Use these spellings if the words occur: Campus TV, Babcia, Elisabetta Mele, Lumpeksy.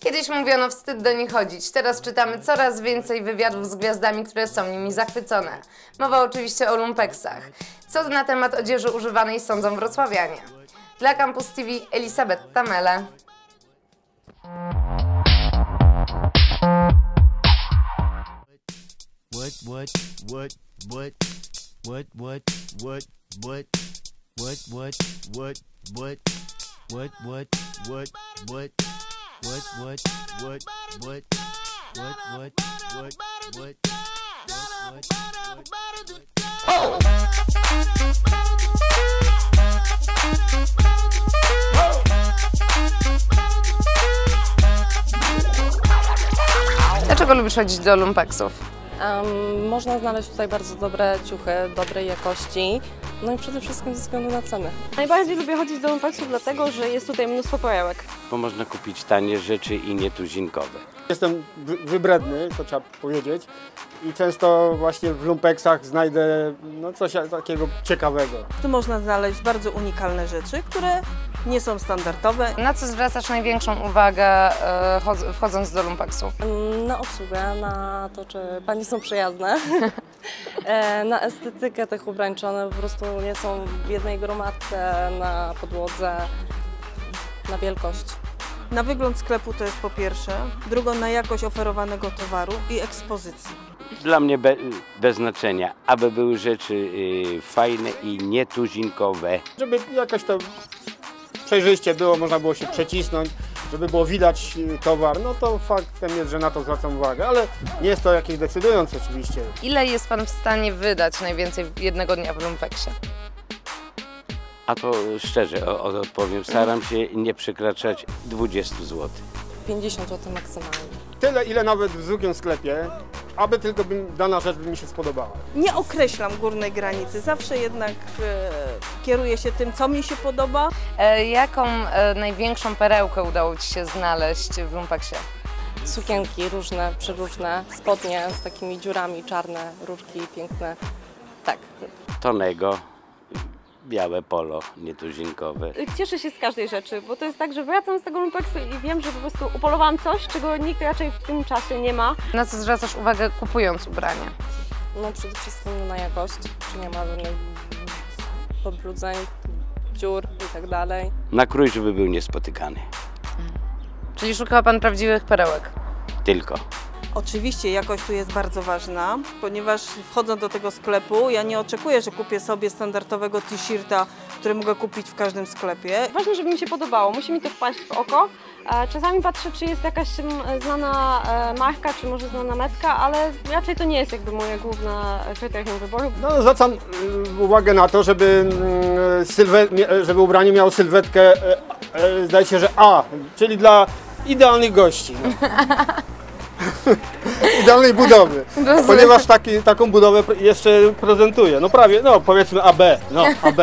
Kiedyś mówiono, wstyd do nich chodzić. Teraz czytamy coraz więcej wywiadów z gwiazdami, które są nimi zachwycone. Mowa oczywiście o lumpeksach. Co na temat odzieży używanej sądzą wrocławianie? Dla Campus TV Elisabetta Mele. Dlaczego lubisz chodzić do lumpeksów? Można znaleźć tutaj bardzo dobre ciuchy, dobrej jakości, no i przede wszystkim ze względu na ceny. Najbardziej lubię chodzić do lumpeksów dlatego, że jest tutaj mnóstwo perełek. Bo można kupić tanie rzeczy i nietuzinkowe. Jestem wybredny, to trzeba powiedzieć, i często właśnie w lumpeksach znajdę no, coś takiego ciekawego. Tu można znaleźć bardzo unikalne rzeczy, które nie są standardowe. Na co zwracasz największą uwagę wchodząc do lumpeksu? Na obsługę, na to, czy panie są przyjazne, na estetykę tych ubrań, czy one po prostu nie są w jednej gromadce, na podłodze, na wielkość. Na wygląd sklepu to jest po pierwsze, drugo na jakość oferowanego towaru i ekspozycji. Dla mnie bez znaczenia, aby były rzeczy fajne i nietuzinkowe. Żeby jakoś to przejrzyście było, można było się przecisnąć, żeby było widać towar, no to faktem jest, że na to zwracam uwagę, ale nie jest to jakieś decydujące oczywiście. Ile jest pan w stanie wydać najwięcej jednego dnia w lumpeksie? A to szczerze odpowiem, staram się nie przekraczać 20 zł. 50 zł maksymalnie. Tyle, ile nawet w drugim sklepie, aby tylko dana rzecz mi się spodobała. Nie określam górnej granicy, zawsze jednak kieruję się tym, co mi się podoba. Jaką największą perełkę udało ci się znaleźć w lumpeksie? Sukienki różne, przeróżne, spodnie z takimi dziurami, czarne, rurki piękne, tak. Tonego. Białe polo, nietuzinkowe. Cieszę się z każdej rzeczy, bo to jest tak, że wracam z tego lumpeksu i wiem, że po prostu upolowałam coś, czego nikt raczej w tym czasie nie ma. Na co zwracasz uwagę kupując ubranie? No przede wszystkim na jakość, czy nie ma żadnych pobrudzeń, dziur i tak dalej. Na krój, żeby był niespotykany. Czyli szukała pan prawdziwych perełek? Tylko. Oczywiście jakość tu jest bardzo ważna, ponieważ wchodząc do tego sklepu ja nie oczekuję, że kupię sobie standardowego t-shirta, który mogę kupić w każdym sklepie. Ważne, żeby mi się podobało, musi mi to wpaść w oko. Czasami patrzę, czy jest jakaś znana marka, czy może znana metka, ale raczej to nie jest jakby moje główne kryterium wyboru. No, zwracam uwagę na to, żeby ubranie miało sylwetkę, zdaje się, że A, czyli dla idealnych gości. No. Idealnej budowy, ponieważ taką budowę jeszcze prezentuje, no prawie, no powiedzmy AB, no AB.